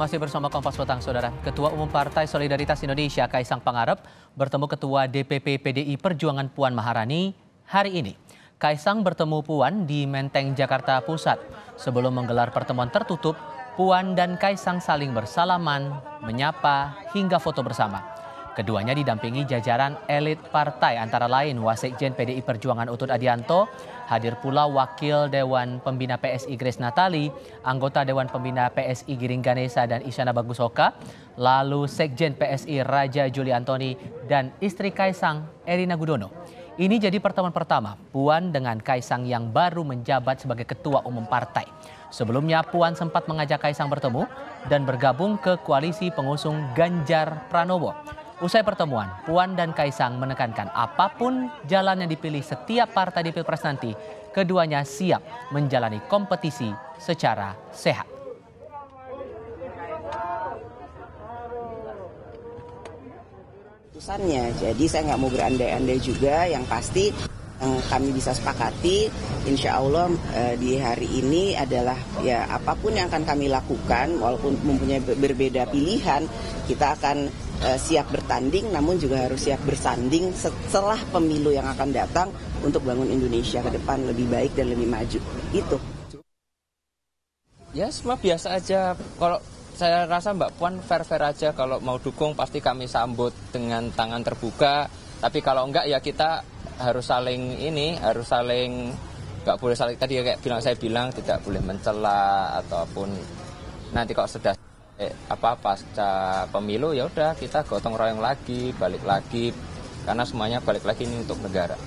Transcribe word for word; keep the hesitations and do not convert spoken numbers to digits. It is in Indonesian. Masih bersama Kompas Petang, Saudara. Ketua Umum Partai Solidaritas Indonesia, Kaesang Pangarep, bertemu Ketua D P P P D I Perjuangan Puan Maharani hari ini. Kaesang bertemu Puan di Menteng, Jakarta Pusat. Sebelum menggelar pertemuan tertutup, Puan dan Kaesang saling bersalaman, menyapa, hingga foto bersama. Keduanya didampingi jajaran elit partai, antara lain Wasekjen P D I Perjuangan Utut Adianto, hadir pula Wakil Dewan Pembina P S I Grace Natali, anggota Dewan Pembina P S I Giring Ganesa dan Isyana Bagusoka, lalu Sekjen P S I Raja Juli Antoni dan istri Kaesang, Erina Gudono. Ini jadi pertemuan pertama Puan dengan Kaesang yang baru menjabat sebagai Ketua Umum Partai. Sebelumnya Puan sempat mengajak Kaesang bertemu dan bergabung ke koalisi pengusung Ganjar Pranowo. Usai pertemuan, Puan dan Kaesang menekankan apapun jalan yang dipilih setiap partai di Pilpres nanti, keduanya siap menjalani kompetisi secara sehat. Keputusannya, jadi saya nggak mau berandai-andai juga, yang pasti yang kami bisa sepakati, insya Allah eh, di hari ini adalah ya apapun yang akan kami lakukan, walaupun mempunyai berbeda pilihan, kita akan eh, siap bertanding, namun juga harus siap bersanding setelah pemilu yang akan datang untuk bangun Indonesia ke depan lebih baik dan lebih maju. Itu. Ya semua biasa aja. Kalau saya rasa Mbak Puan fair-fair aja, kalau mau dukung pasti kami sambut dengan tangan terbuka. Tapi kalau enggak ya kita harus saling ini, harus saling, nggak boleh saling, tadi kayak bilang saya bilang tidak boleh mencela ataupun nanti kalau sudah eh, apa pasca pemilu ya udah kita gotong royong lagi, balik lagi, karena semuanya balik lagi ini untuk negara.